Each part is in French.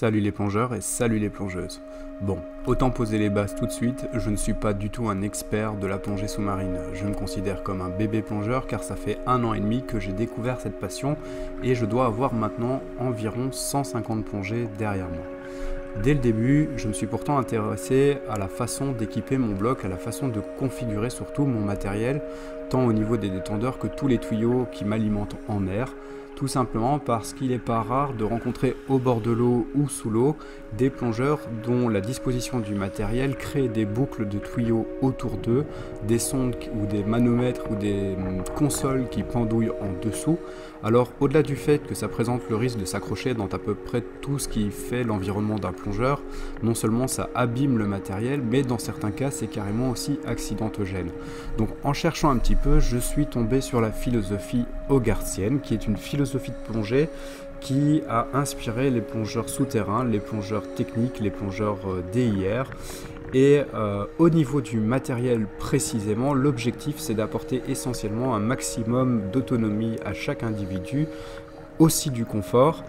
Salut les plongeurs et salut les plongeuses. Bon, autant poser les bases tout de suite, je ne suis pas du tout un expert de la plongée sous-marine. Je me considère comme un bébé plongeur car ça fait 1 an et demi que j'ai découvert cette passion et je dois avoir maintenant environ 150 plongées derrière moi. Dès le début, je me suis pourtant intéressé à la façon d'équiper mon bloc, à la façon de configurer surtout mon matériel, tant au niveau des détendeurs que tous les tuyaux qui m'alimentent en air. Tout simplement parce qu'il n'est pas rare de rencontrer au bord de l'eau ou sous l'eau des plongeurs dont la disposition du matériel crée des boucles de tuyaux autour d'eux, des sondes ou des manomètres ou des consoles qui pendouillent en dessous. Alors au-delà du fait que ça présente le risque de s'accrocher dans à peu près tout ce qui fait l'environnement d'un plongeur, non seulement ça abîme le matériel, mais dans certains cas c'est carrément aussi accidentogène. Donc en cherchant un petit peu, je suis tombé sur la philosophie hogarthienne, qui est une philosophie de plongée qui a inspiré les plongeurs souterrains, les plongeurs techniques, les plongeurs DIR. Et au niveau du matériel précisément, l'objectif c'est d'apporter essentiellement un maximum d'autonomie à chaque individu, aussi du confort.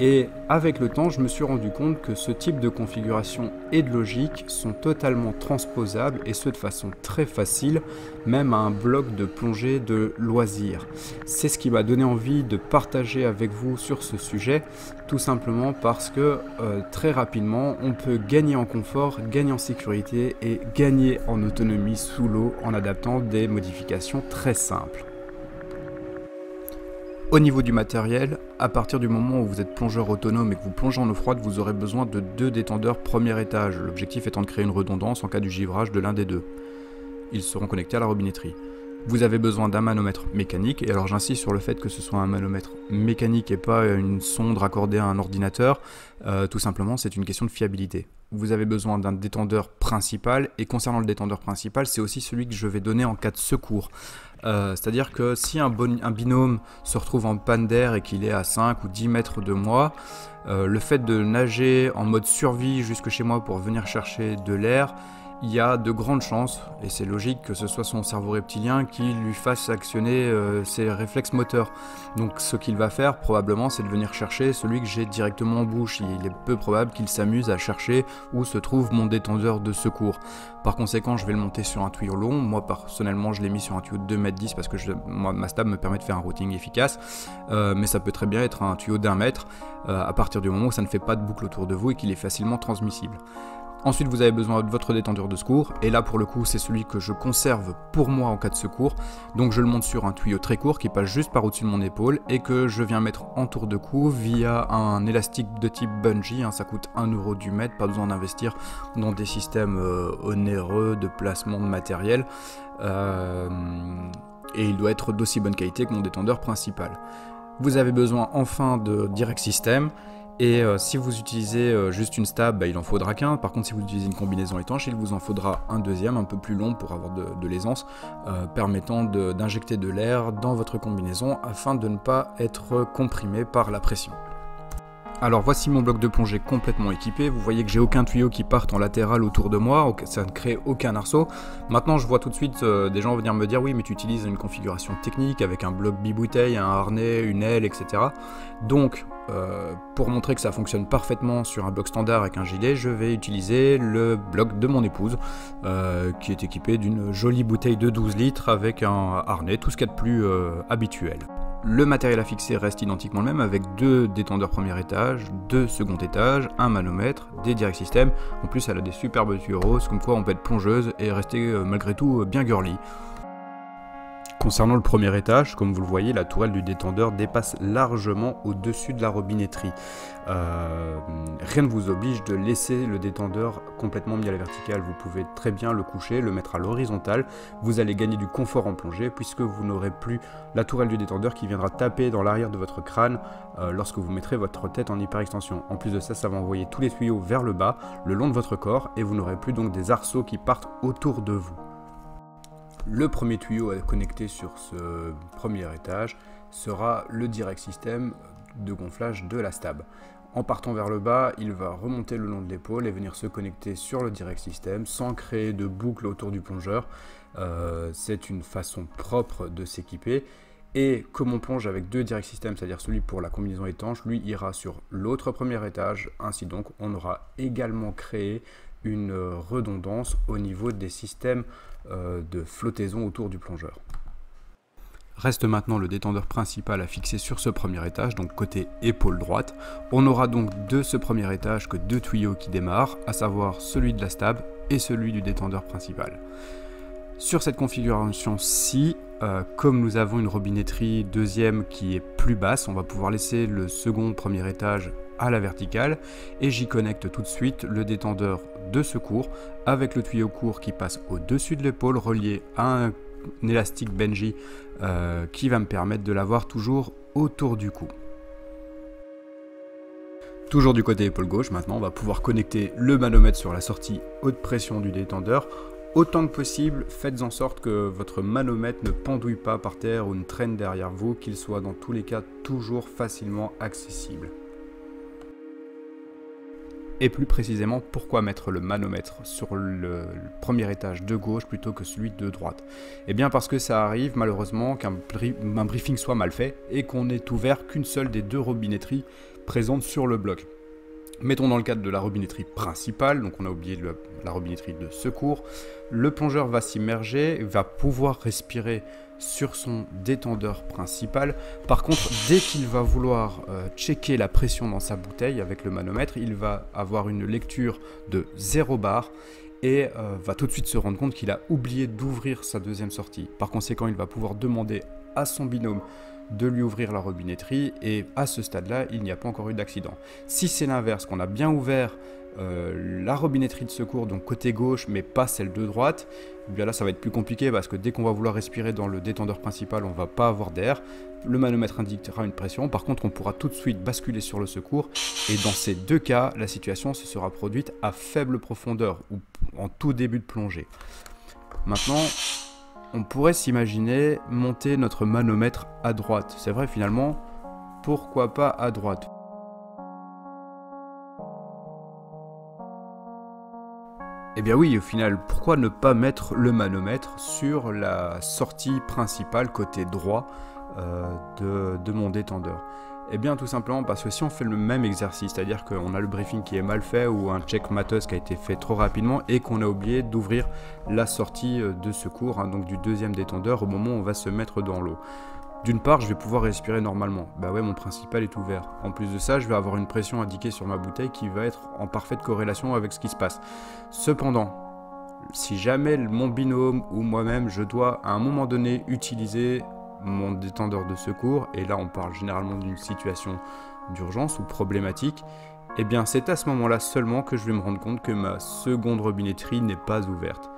Et avec le temps, je me suis rendu compte que ce type de configuration et de logique sont totalement transposables et ce de façon très facile, même à un bloc de plongée de loisirs. C'est ce qui m'a donné envie de partager avec vous sur ce sujet, tout simplement parce que très rapidement, on peut gagner en confort, gagner en sécurité et gagner en autonomie sous l'eau en adaptant des modifications très simples. Au niveau du matériel, à partir du moment où vous êtes plongeur autonome et que vous plongez en eau froide, vous aurez besoin de 2 détendeurs premier étage, l'objectif étant de créer une redondance en cas du givrage de l'un des deux. Ils seront connectés à la robinetterie. Vous avez besoin d'un manomètre mécanique, et alors j'insiste sur le fait que ce soit un manomètre mécanique et pas une sonde raccordée à un ordinateur, tout simplement c'est une question de fiabilité. Vous avez besoin d'un détendeur principal, et concernant le détendeur principal, c'est aussi celui que je vais donner en cas de secours. C'est-à-dire que si un binôme se retrouve en panne d'air et qu'il est à 5 ou 10 mètres de moi, le fait de nager en mode survie jusque chez moi pour venir chercher de l'air, il y a de grandes chances, et c'est logique, que ce soit son cerveau reptilien qui lui fasse actionner ses réflexes moteurs. Donc ce qu'il va faire probablement, c'est de venir chercher celui que j'ai directement en bouche. Il est peu probable qu'il s'amuse à chercher où se trouve mon détendeur de secours. Par conséquent, je vais le monter sur un tuyau long. Moi personnellement, je l'ai mis sur un tuyau de 2,10 m parce que ma stab me permet de faire un routing efficace. Mais ça peut très bien être un tuyau d'1 m à partir du moment où ça ne fait pas de boucle autour de vous et qu'il est facilement transmissible. Ensuite, vous avez besoin de votre détendeur de secours, et là pour le coup c'est celui que je conserve pour moi en cas de secours, donc je le monte sur un tuyau très court qui passe juste par au-dessus de mon épaule et que je viens mettre en tour de cou via un élastique de type bungee, ça coûte 1 € du mètre, pas besoin d'investir dans des systèmes onéreux de placement de matériel, et il doit être d'aussi bonne qualité que mon détendeur principal. Vous avez besoin enfin de direct system. Et si vous utilisez juste une stab, il en faudra qu'un. Par contre, si vous utilisez une combinaison étanche, il vous en faudra un deuxième, un peu plus long pour avoir de l'aisance, permettant d'injecter de l'air dans votre combinaison afin de ne pas être comprimé par la pression. Alors voici mon bloc de plongée complètement équipé. Vous voyez que j'ai aucun tuyau qui parte en latéral autour de moi, ça ne crée aucun arceau. Maintenant je vois tout de suite des gens venir me dire oui mais tu utilises une configuration technique avec un bloc bibouteille, un harnais, une aile, etc. Donc pour montrer que ça fonctionne parfaitement sur un bloc standard avec un gilet, je vais utiliser le bloc de mon épouse qui est équipé d'une jolie bouteille de 12 litres avec un harnais, tout ce qu'il y a de plus habituel. Le matériel à fixer reste identiquement le même avec 2 détendeurs premier étage, 2 second étage, un manomètre, des direct systems. En plus elle a des superbes tuyaux roses, comme quoi on peut être plongeuse et rester malgré tout bien girly. Concernant le premier étage, comme vous le voyez, la tourelle du détendeur dépasse largement au-dessus de la robinetterie. Rien ne vous oblige de laisser le détendeur complètement mis à la verticale. Vous pouvez très bien le coucher, le mettre à l'horizontale. Vous allez gagner du confort en plongée puisque vous n'aurez plus la tourelle du détendeur qui viendra taper dans l'arrière de votre crâne lorsque vous mettrez votre tête en hyperextension. En plus de ça, ça va envoyer tous les tuyaux vers le bas, le long de votre corps, et vous n'aurez plus donc des arceaux qui partent autour de vous. Le premier tuyau à connecter sur ce premier étage sera le direct système de gonflage de la stab. En partant vers le bas, il va remonter le long de l'épaule et venir se connecter sur le direct système sans créer de boucle autour du plongeur. C'est une façon propre de s'équiper. Et comme on plonge avec deux direct systems, c'est-à-dire celui pour la combinaison étanche, lui ira sur l'autre premier étage. Ainsi donc, on aura également créé une redondance au niveau des systèmes de flottaison autour du plongeur. Reste maintenant le détendeur principal à fixer sur ce premier étage, donc côté épaule droite. On aura donc de ce premier étage que deux tuyaux qui démarrent, à savoir celui de la stab et celui du détendeur principal. Sur cette configuration-ci, comme nous avons une robinetterie deuxième qui est plus basse, on va pouvoir laisser le second premier étage à la verticale et j'y connecte tout de suite le détendeur de secours avec le tuyau court qui passe au-dessus de l'épaule relié à un élastique Benji qui va me permettre de l'avoir toujours autour du cou. Toujours du côté épaule gauche, maintenant on va pouvoir connecter le manomètre sur la sortie haute pression du détendeur. Autant que possible, faites en sorte que votre manomètre ne pendouille pas par terre ou ne traîne derrière vous, qu'il soit dans tous les cas toujours facilement accessible. Et plus précisément, pourquoi mettre le manomètre sur le premier étage de gauche plutôt que celui de droite? Eh bien parce que ça arrive malheureusement qu'un briefing soit mal fait et qu'on n'ait ouvert qu'une seule des deux robinetteries présentes sur le bloc. Mettons dans le cadre de la robinetterie principale, donc on a oublié la robinetterie de secours, le plongeur va s'immerger, va pouvoir respirer sur son détendeur principal. Par contre, dès qu'il va vouloir checker la pression dans sa bouteille avec le manomètre, il va avoir une lecture de 0 bar et va tout de suite se rendre compte qu'il a oublié d'ouvrir sa deuxième sortie. Par conséquent, il va pouvoir demander à son binôme de lui ouvrir la robinetterie et à ce stade-là, il n'y a pas encore eu d'accident. Si c'est l'inverse, qu'on a bien ouvert la robinetterie de secours, donc côté gauche, mais pas celle de droite, eh bien là, ça va être plus compliqué parce que dès qu'on va vouloir respirer dans le détendeur principal, on ne va pas avoir d'air. Le manomètre indiquera une pression. Par contre, on pourra tout de suite basculer sur le secours. Et dans ces deux cas, la situation se sera produite à faible profondeur ou en tout début de plongée. Maintenant, on pourrait s'imaginer monter notre manomètre à droite. C'est vrai finalement, pourquoi pas à droite? Eh bien oui, au final, pourquoi ne pas mettre le manomètre sur la sortie principale côté droit de mon détendeur? Eh bien tout simplement parce que si on fait le même exercice, c'est-à-dire qu'on a le briefing qui est mal fait ou un check matos qui a été fait trop rapidement et qu'on a oublié d'ouvrir la sortie de secours, hein, donc du deuxième détendeur au moment où on va se mettre dans l'eau. D'une part, je vais pouvoir respirer normalement. Bah ouais, mon principal est ouvert. En plus de ça, je vais avoir une pression indiquée sur ma bouteille qui va être en parfaite corrélation avec ce qui se passe. Cependant, si jamais mon binôme ou moi-même, je dois à un moment donné utiliser mon détendeur de secours, et là on parle généralement d'une situation d'urgence ou problématique, et bien c'est à ce moment-là seulement que je vais me rendre compte que ma seconde robinetterie n'est pas ouverte.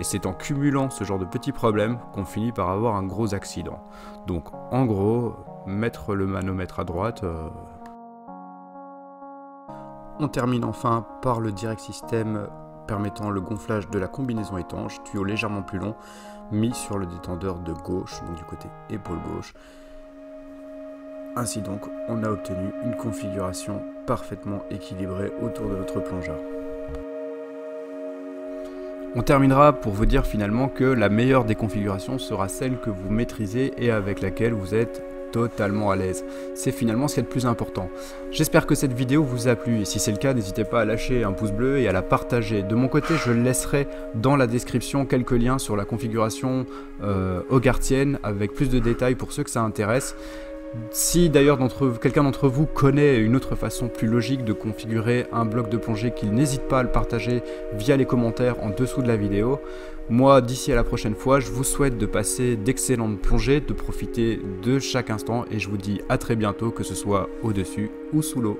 Et c'est en cumulant ce genre de petits problèmes qu'on finit par avoir un gros accident. Donc en gros, mettre le manomètre à droite... On termine enfin par le direct système permettant le gonflage de la combinaison étanche, tuyau légèrement plus long, mis sur le détendeur de gauche, donc du côté épaule gauche. Ainsi donc, on a obtenu une configuration parfaitement équilibrée autour de notre plongeur. On terminera pour vous dire finalement que la meilleure des configurations sera celle que vous maîtrisez et avec laquelle vous êtes totalement à l'aise. C'est finalement ce qui est le plus important. J'espère que cette vidéo vous a plu et si c'est le cas, n'hésitez pas à lâcher un pouce bleu et à la partager. De mon côté, je laisserai dans la description quelques liens sur la configuration Hogarthienne avec plus de détails pour ceux que ça intéresse. Si d'ailleurs quelqu'un d'entre vous connaît une autre façon plus logique de configurer un bloc de plongée, qu'il n'hésite pas à le partager via les commentaires en dessous de la vidéo. Moi, d'ici à la prochaine fois, je vous souhaite de passer d'excellentes plongées, de profiter de chaque instant et je vous dis à très bientôt, que ce soit au-dessus ou sous l'eau.